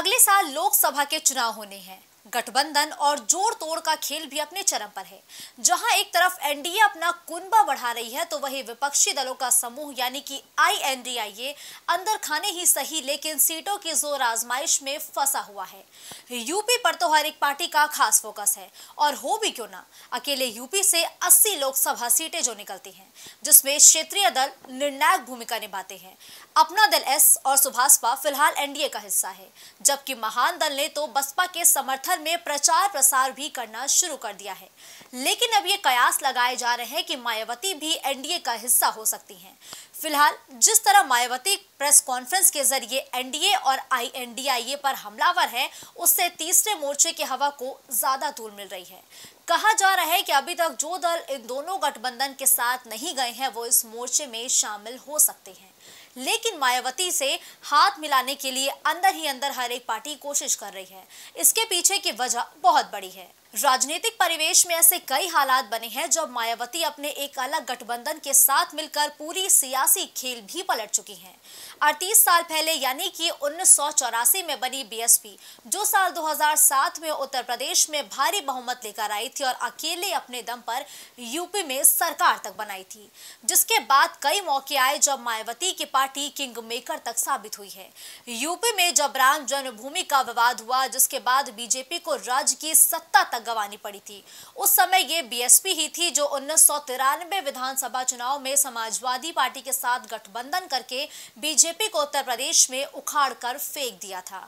अगले साल लोकसभा के चुनाव होने हैं। गठबंधन और जोड़ तोड़ का खेल भी अपने चरम पर है। जहां एक तरफ एनडीए अपना कुनबा बढ़ा रही है तो वहीं विपक्षी दलों का समूह यानी कि आईएनडीआईए अंदर खाने ही सही लेकिन सीटों की जोर आजमाइश में फंसा हुआ है। यूपी पर तो हर एक पार्टी का खास फोकस है और हो भी क्यों ना। अकेले यूपी से 80 लोकसभा सीटें जो निकलती हैं जिसमें क्षेत्रीय दल निर्णायक भूमिका निभाते हैं। अपना दल एस और सुभाषपा फिलहाल एनडीए का हिस्सा है, जबकि महान दल ने तो बसपा के समर्थन में प्रचार प्रसार भी करना शुरू कर दिया है। लेकिन अब ये कयास लगाए जा रहे हैं कि मायावती भी एनडीए का हिस्सा हो सकती हैं। फिलहाल जिस तरह मायावती प्रेस कॉन्फ्रेंस के जरिए एनडीए और आईएनडीआईए पर हमलावर है, उससे तीसरे मोर्चे की हवा को ज्यादा धूल मिल रही है। कहा जा रहा है कि अभी तक जो दल इन दोनों गठबंधन के साथ नहीं गए हैं वो इस मोर्चे में शामिल हो सकते हैं। लेकिन मायावती से हाथ मिलाने के लिए अंदर ही अंदर हर एक पार्टी कोशिश कर रही है। इसके पीछे की वजह बहुत बड़ी है। राजनीतिक परिवेश में ऐसे कई हालात बने हैं जब मायावती अपने एक अलग गठबंधन के साथ मिलकर पूरी सियासी खेल भी पलट चुकी हैं। 38 साल पहले यानी कि 1984 में बनी बीएसपी, जो साल 2007 में उत्तर प्रदेश में भारी बहुमत लेकर आई थी और अकेले अपने दम पर यूपी में सरकार तक बनाई थी, जिसके बाद कई मौके आए जब मायावती की पार्टी किंग मेकर तक साबित हुई है। यूपी में जब राम जन्मभूमि का विवाद हुआ जिसके बाद बीजेपी को राज्य की सत्ता गंवानी पड़ी थी, उस समय ये बीएसपी ही थी जो 1993 विधानसभा चुनाव में समाजवादी पार्टी के साथ गठबंधन करके बीजेपी को उत्तर प्रदेश में उखाड़कर फेंक दिया था।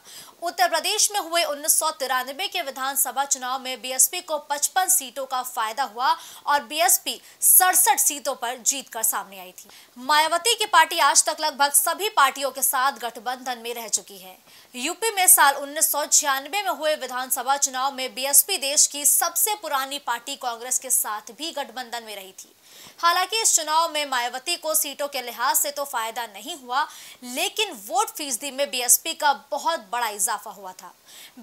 उत्तर प्रदेश में हुए 1993 के विधानसभा चुनाव में बीएसपी को 55 सीटों का फायदा हुआ और बीएसपी 67 सीटों पर जीत कर सामने आई थी। मायावती की पार्टी आज तक लगभग सभी पार्टियों के साथ गठबंधन में रह चुकी है। यूपी में साल 1996 में हुए विधानसभा चुनाव में बीएसपी देश की सबसे पुरानी पार्टी कांग्रेस के साथ भी गठबंधन में रही थी। हालांकि इस चुनाव में मायावती को सीटों के लिहाज से तो फायदा नहीं हुआ, लेकिन वोट फीसदी में बीएसपी का बहुत बड़ा इजाफा हुआ था।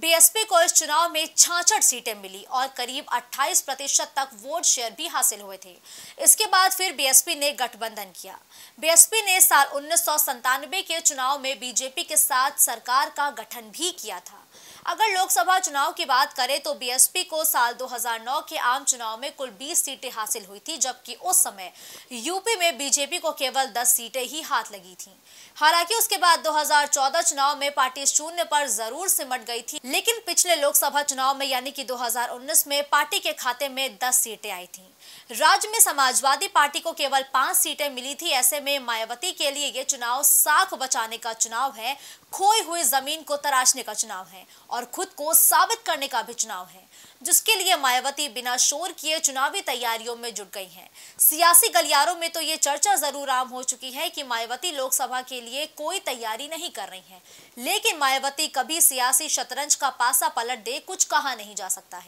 बीएसपी को इस चुनाव में 66 सीटें मिली और करीब 28% तक वोट शेयर भी हासिल हुए थे। इसके बाद फिर बीएसपी ने गठबंधन किया। बीएसपी ने साल 1997 के चुनाव में बीजेपी के साथ सरकार का गठन भी किया था। अगर लोकसभा चुनाव की बात करें तो बीएसपी को साल 2009 के आम चुनाव में कुल 20 सीटें हासिल हुई थी, जबकि उस समय यूपी में बीजेपी को केवल 10 सीटें ही हाथ लगी थीं। हालांकि उसके बाद 2014 चुनाव में पार्टी शून्य पर जरूर सिमट गई थी, लेकिन पिछले लोकसभा चुनाव में यानी कि 2019 में पार्टी के खाते में 10 सीटें आई थीं। राज्य में समाजवादी पार्टी को केवल 5 सीटें मिली थी। ऐसे में मायावती के लिए ये चुनाव साख बचाने का चुनाव है, खोई हुई जमीन को तराशने का चुनाव है और खुद को साबित करने का भी चुनाव है, जिसके लिए मायावती बिना शोर किए चुनावी तैयारियों में जुट गई हैं। सियासी गलियारों में तो ये चर्चा जरूर आम हो चुकी है कि मायावती लोकसभा के लिए कोई तैयारी नहीं कर रही हैं, लेकिन मायावती कभी सियासी शतरंज का पासा पलट दे कुछ कहा नहीं जा सकता है।